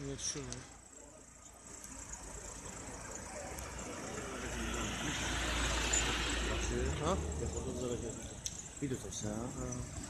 Нет, что нет. А? Я буду зарабатывать. Видите, все.